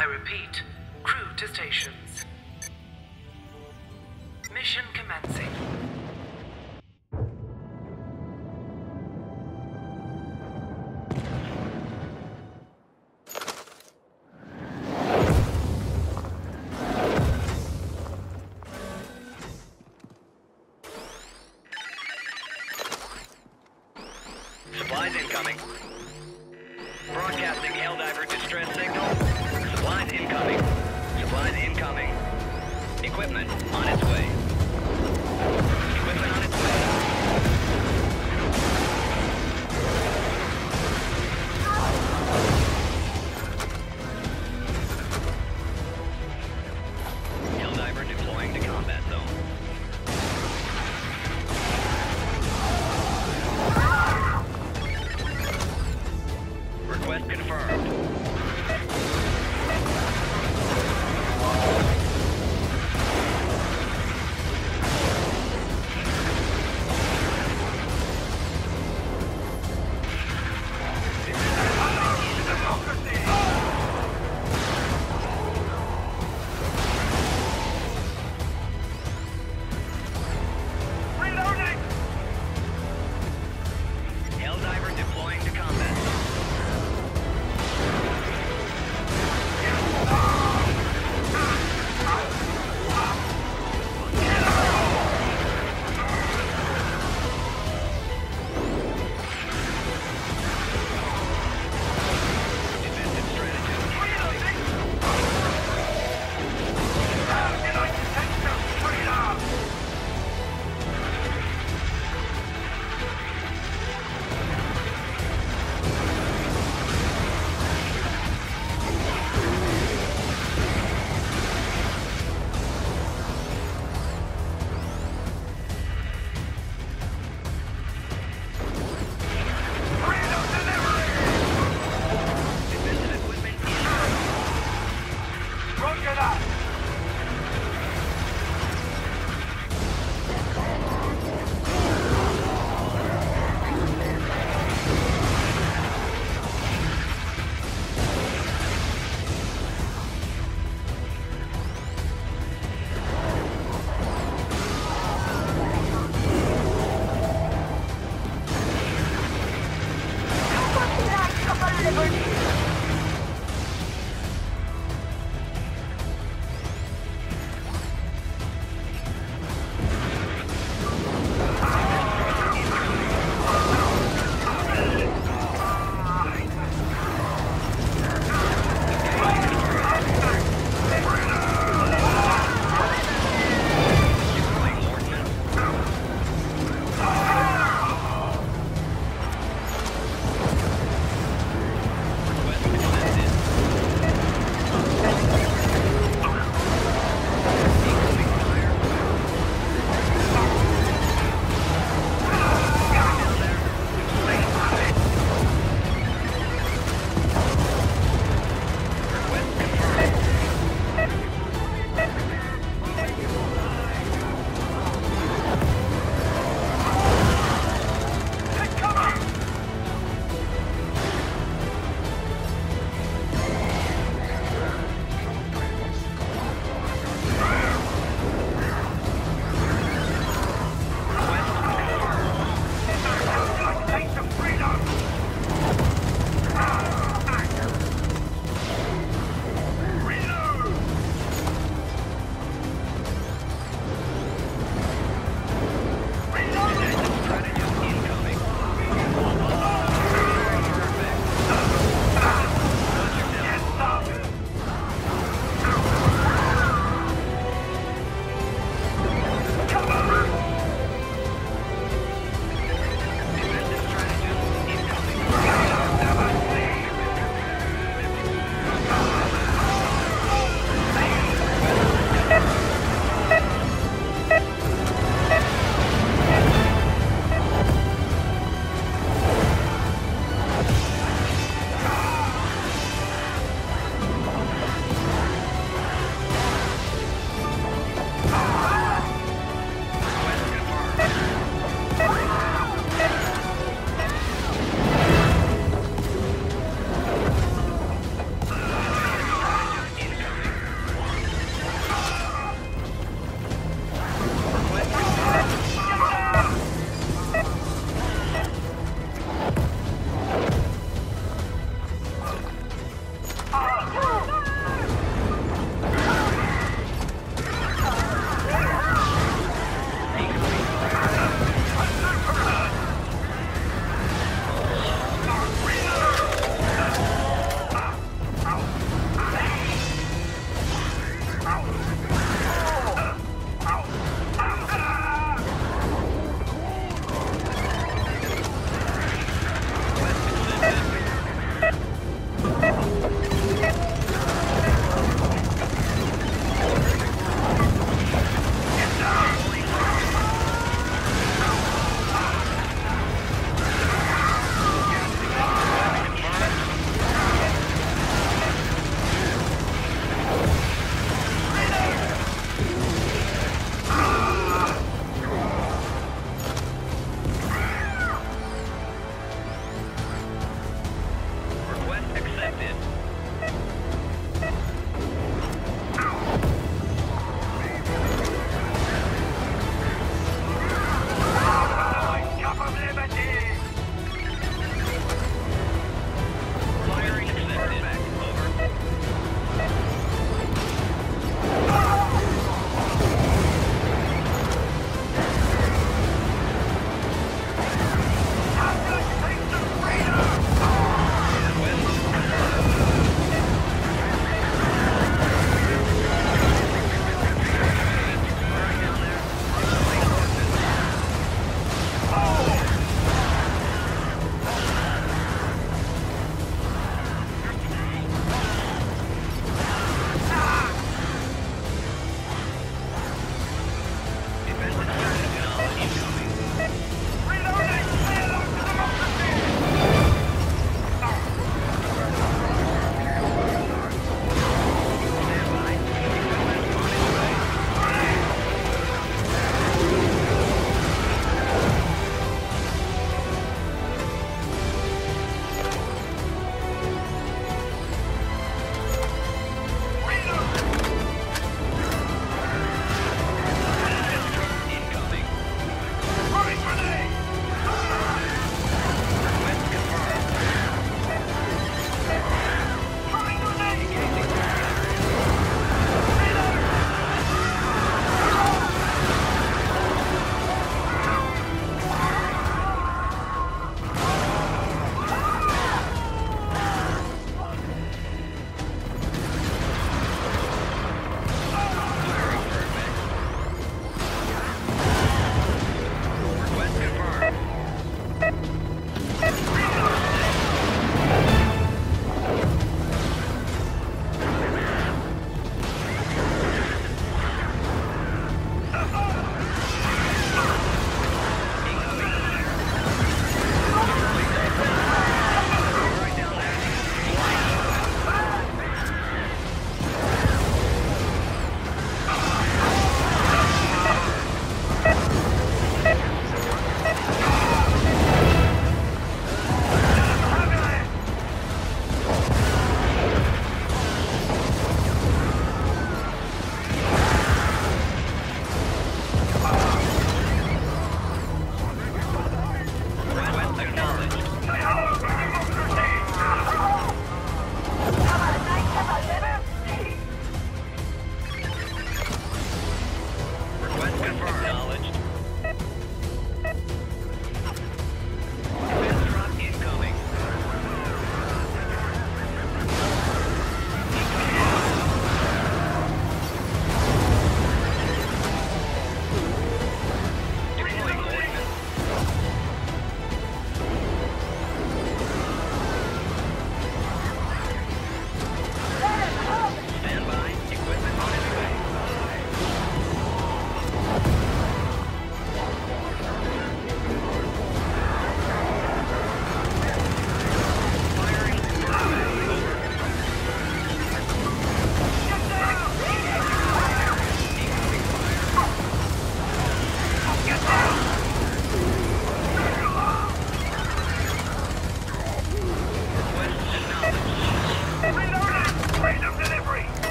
I repeat, crew to stations. Mission commencing. Supplies incoming. Broadcasting Helldiver distress signal. Supplies incoming. Supplies incoming. Equipment on its way.